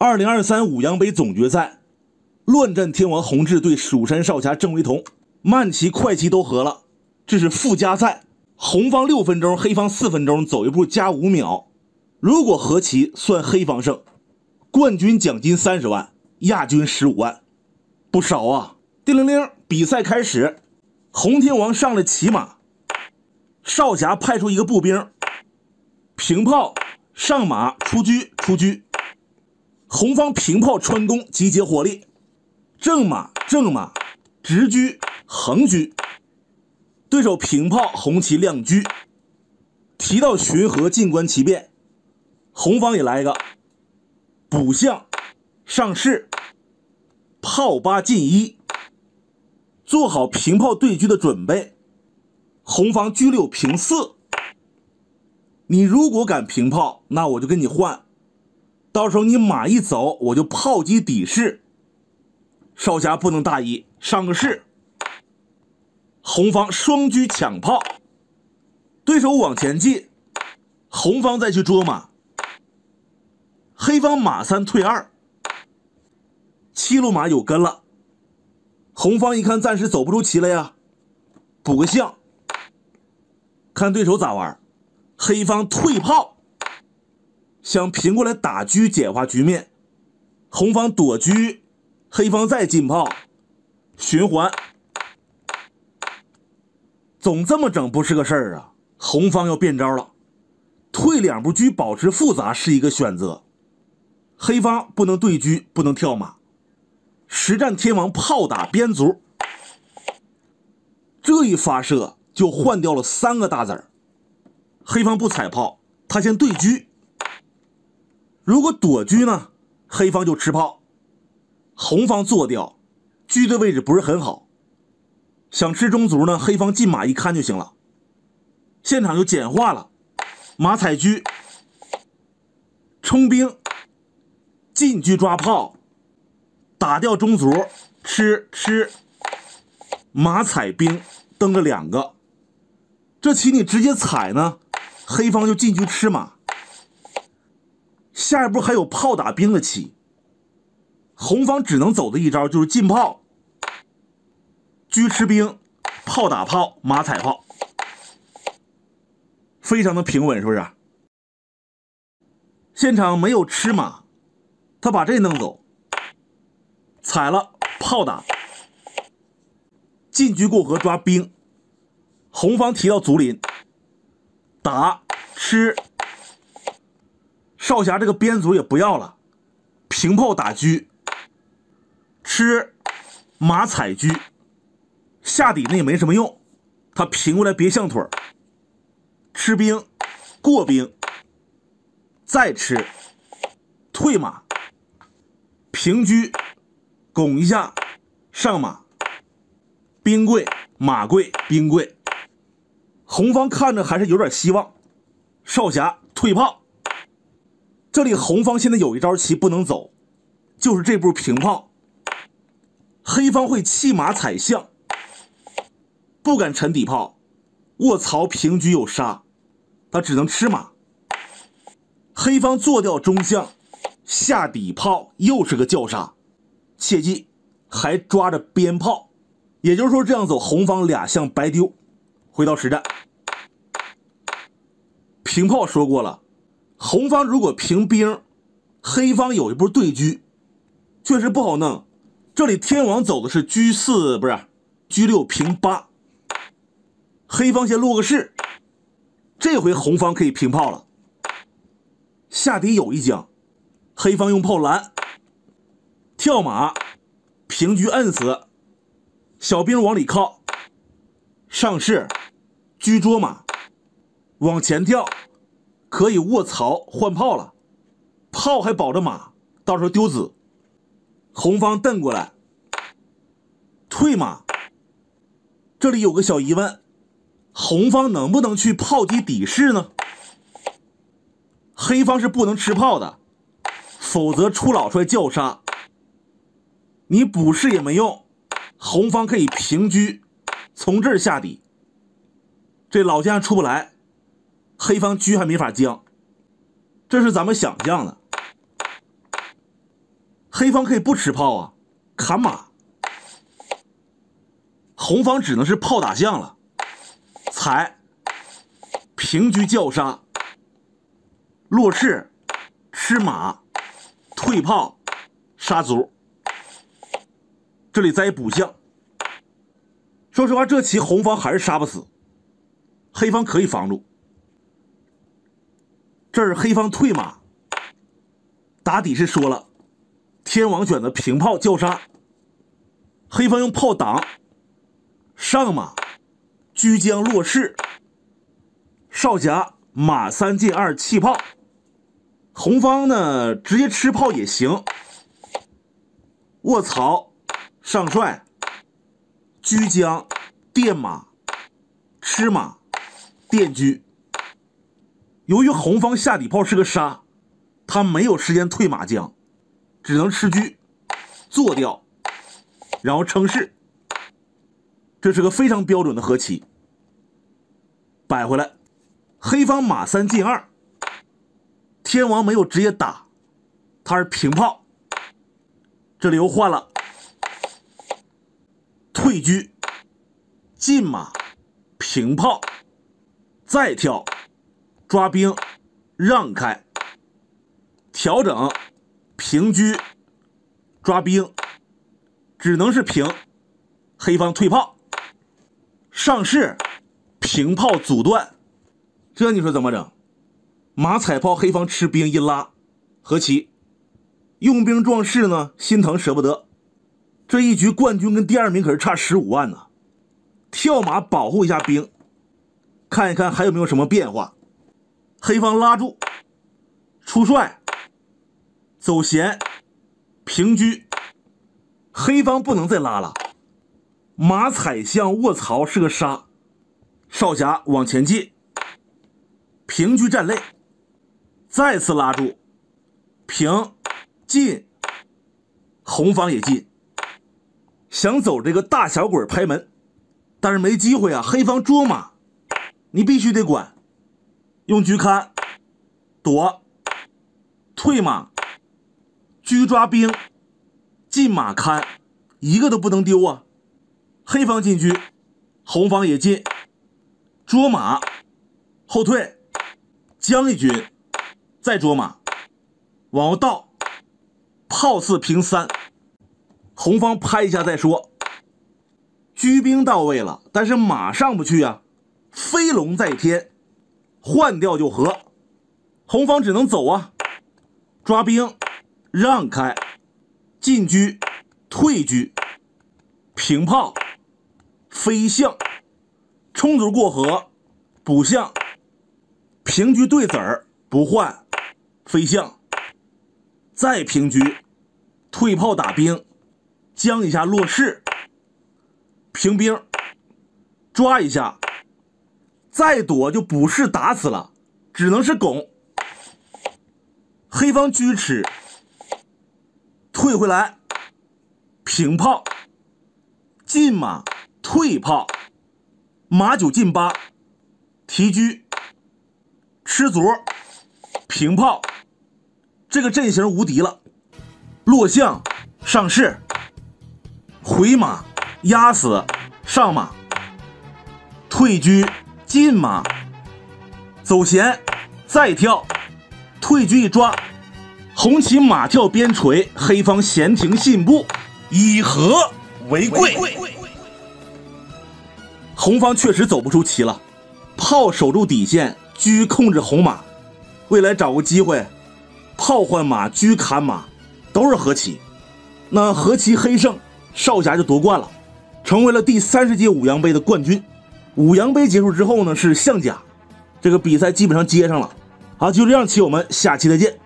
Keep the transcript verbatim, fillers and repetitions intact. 二零二三五羊杯总决赛，乱战天王洪志对蜀山少侠郑维彤，慢棋快棋都和了，这是附加赛。红方六分钟，黑方四分钟，走一步加五秒。如果和棋，算黑方胜。冠军奖金三十万，亚军十五万，不少啊！叮铃铃，比赛开始。红天王上来骑马，少侠派出一个步兵，平炮上马出车出车。红方平炮穿攻，集结火力，正马正马，直车横车。 对手平炮，红旗亮车，提到巡河静观其变。红方也来一个补象上士，炮八进一，做好平炮对车的准备。红方车六平四，你如果敢平炮，那我就跟你换，到时候你马一走，我就炮击底士。少侠不能大意，上个士。 红方双车抢炮，对手往前进，红方再去捉马，黑方马三退二，七路马有跟了，红方一看暂时走不出棋来呀，补个象，看对手咋玩，黑方退炮，想平过来打车简化局面，红方躲车，黑方再进炮，循环。 总这么整不是个事儿啊！红方要变招了，退两步车保持复杂是一个选择。黑方不能对车，不能跳马。实战天王炮打边卒，这一发射就换掉了三个大子儿。黑方不踩炮，他先对车。如果躲车呢，黑方就吃炮。红方做掉，车的位置不是很好。 想吃中卒呢，黑方进马一看就行了，现场就简化了，马踩车，冲兵，进车抓炮，打掉中卒，吃吃，马踩兵蹬了两个，这棋你直接踩呢，黑方就进车吃马，下一步还有炮打兵的棋，红方只能走的一招就是进炮。 车吃兵，炮打炮，马踩炮，非常的平稳，是不是？现场没有吃马，他把这弄走，踩了炮打，进车过河抓兵，红方提到卒临，打吃，少侠这个边卒也不要了，平炮打车，吃马踩车。 下底那也没什么用，他平过来别象腿吃兵，过兵，再吃，退马，平车，拱一下，上马，兵贵，马贵，兵贵。红方看着还是有点希望，少侠退炮。这里红方现在有一招棋不能走，就是这步平炮。黑方会弃马踩象。 不敢沉底炮，卧槽平车有杀，他只能吃马。黑方做掉中象，下底炮又是个叫杀，切记还抓着边炮，也就是说这样走红方俩象白丢。回到实战，平炮说过了，红方如果平兵，黑方有一步对车，确实不好弄。这里天王走的是车四，不是车六平八。 黑方先落个士，这回红方可以平炮了。下底有一将，黑方用炮拦，跳马，平车摁死，小兵往里靠，上士，车捉马，往前跳，可以卧槽换炮了，炮还保着马，到时候丢子。红方蹬过来，退马，这里有个小疑问。 红方能不能去炮击底士呢？黑方是不能吃炮的，否则出老帅叫杀。你补士也没用，红方可以平车，从这儿下底。这老将出不来，黑方车还没法将，这是咱们想象的。黑方可以不吃炮啊，砍马；红方只能是炮打象了，踩，平车叫杀，落赤，吃马，退炮，杀卒。这里再补象。说实话，这棋红方还是杀不死，黑方可以防住。这是黑方退马，打底是说了。 天王选择平炮叫杀，黑方用炮挡，上马，车将落士，少夹马三进二弃炮。红方呢直接吃炮也行，卧槽，上帅，车将，垫马，吃马，垫车。由于红方下底炮是个杀，他没有时间退马将。 只能吃车，做掉，然后称士。这是个非常标准的和棋。摆回来，黑方马三进二，天王没有直接打，他是平炮。这里又换了，退车，进马，平炮，再跳，抓兵，让开，调整。 平车，抓兵，只能是平。黑方退炮，上士，平炮阻断，这你说怎么整？马踩炮，黑方吃兵一拉，和棋。用兵壮士呢，心疼舍不得。这一局冠军跟第二名可是差十五万呢。跳马保护一下兵，看一看还有没有什么变化。黑方拉住，出帅。 走闲，平车，黑方不能再拉了。马踩象卧槽是个杀，少侠往前进，平车站肋，再次拉住，平进，红方也进，想走这个大小鬼拍门，但是没机会啊。黑方捉马，你必须得管，用车看，躲，退马。 车抓兵，进马看，一个都不能丢啊！黑方进车，红方也进，捉马，后退，将一军，再捉马，往后倒，炮四平三，红方拍一下再说。车兵到位了，但是马上不去啊，飞龙在天，换掉就和，红方只能走啊，抓兵。 让开，进车，退车，平炮，飞象，冲卒过河，补象，平车对子儿不换，飞象，再平车，退炮打兵，将一下落士，平兵，抓一下，再躲就补士打死了，只能是拱，黑方车吃。 退回来，平炮，进马，退炮，马九进八，提车，吃卒，平炮，这个阵型无敌了。落象，上士，回马，压死，上马，退车，进马，走闲，再跳，退车一抓。 红旗马跳边陲，黑方闲庭信步，以和为贵。红方确实走不出棋了，炮守住底线，车控制红马。未来找个机会，炮换马，车砍马，都是和棋。那和棋黑胜，少侠就夺冠了，成为了第三十届五羊杯的冠军。五羊杯结束之后呢，是象甲，这个比赛基本上接上了。好，就这样，棋友们，下期再见。